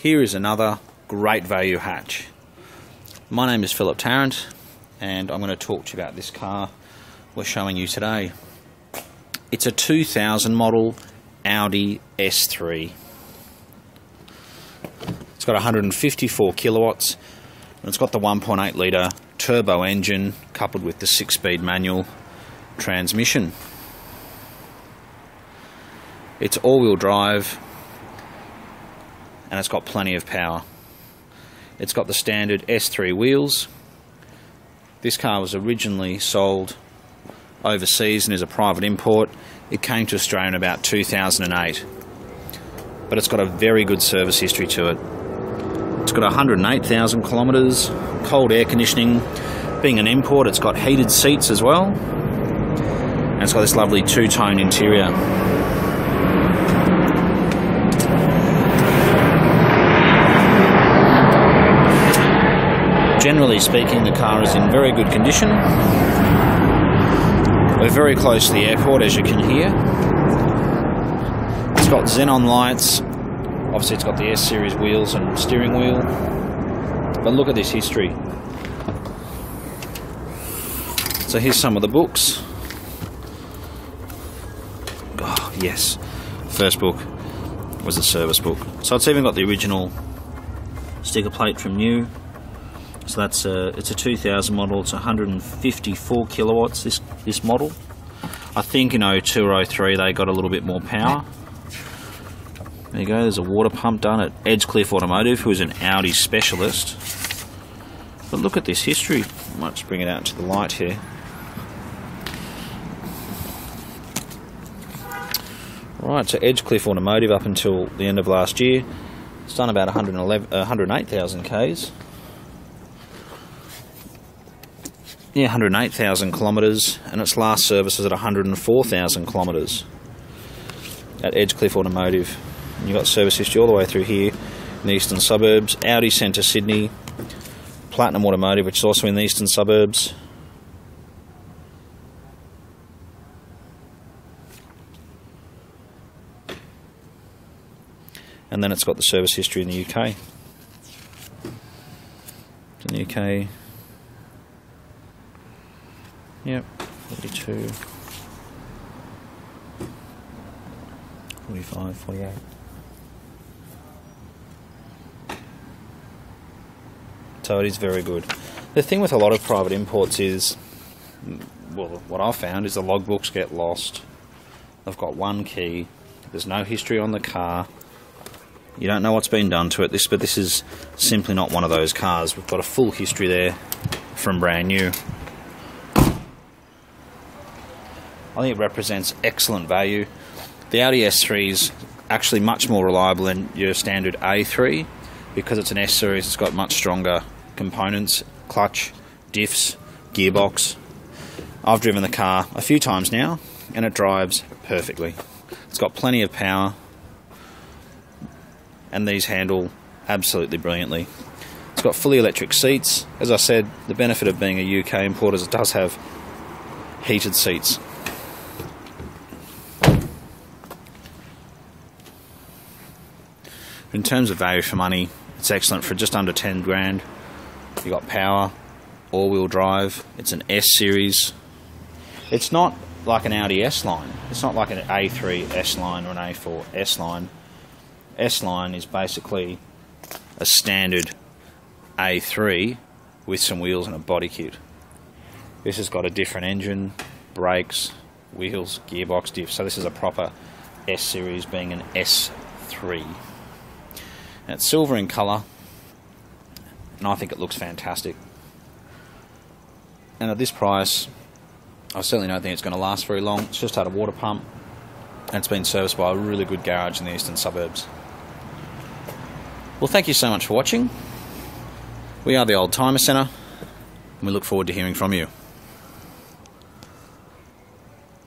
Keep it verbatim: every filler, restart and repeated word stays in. here is another great value hatch. My name is Philip Tarrant, and I'm going to talk to you about this car we're showing you today. It's a two thousand model Audi S three. It's got one hundred fifty-four kilowatts, and it's got the one point eight litre turbo engine coupled with the six-speed manual transmission. It's all-wheel drive, and it's got plenty of power. It's got the standard S three wheels. This car was originally sold overseas and is a private import. It came to Australia in about two thousand eight, but it's got a very good service history to it. It's got one hundred eight thousand kilometres, cold air conditioning. Being an import, it's got heated seats as well, and it's got this lovely two-tone interior. Generally speaking, the car is in very good condition. We're very close to the airport, as you can hear. It's got xenon lights. Obviously, it's got the S-Series wheels and steering wheel. But look at this history. So here's some of the books. Oh, yes. First book was the service book. So it's even got the original sticker plate from new. So that's a, it's a two thousand model. It's one hundred fifty-four kilowatts, this, this model. I think in oh two or oh three they got a little bit more power. There you go, there's a water pump done at Edgecliff Automotive, who is an Audi specialist. But look at this history. I might just bring it out to the light here. Right, so Edgecliff Automotive up until the end of last year. It's done about one hundred eight thousand Ks. Yeah, one hundred eight thousand kilometres, and its last service was at one hundred four thousand kilometres at Edgecliff Automotive. And you've got service history all the way through here in the eastern suburbs, Audi Centre Sydney, Platinum Automotive, which is also in the eastern suburbs. And then it's got the service history in the U K. In the U K... Yep, forty-two, forty-five, forty-eight. So it is very good. The thing with a lot of private imports is, well, what I've found is the logbooks get lost. They've got one key. There's no history on the car. You don't know what's been done to it. This, but this is simply not one of those cars. We've got a full history there from brand new. I think it represents excellent value. The Audi S three is actually much more reliable than your standard A three because it's an S-Series. It's got much stronger components, clutch, diffs, gearbox. I've driven the car a few times now, and it drives perfectly. It's got plenty of power, and these handle absolutely brilliantly. It's got fully electric seats. As I said, the benefit of being a U K importer is it does have heated seats. In terms of value for money, it's excellent for just under ten grand. You've got power, all-wheel drive. It's an S-Series. It's not like an Audi S-Line. It's not like an A three S-Line or an A four S-Line. S-Line is basically a standard A three with some wheels and a body kit. This has got a different engine, brakes, wheels, gearbox, diff. So this is a proper S-Series being an S three. And it's silver in colour, and I think it looks fantastic. And at this price, I certainly don't think it's going to last very long. It's just had a water pump, and it's been serviced by a really good garage in the eastern suburbs. Well, thank you so much for watching. We are the Oldtimer Centre, and we look forward to hearing from you.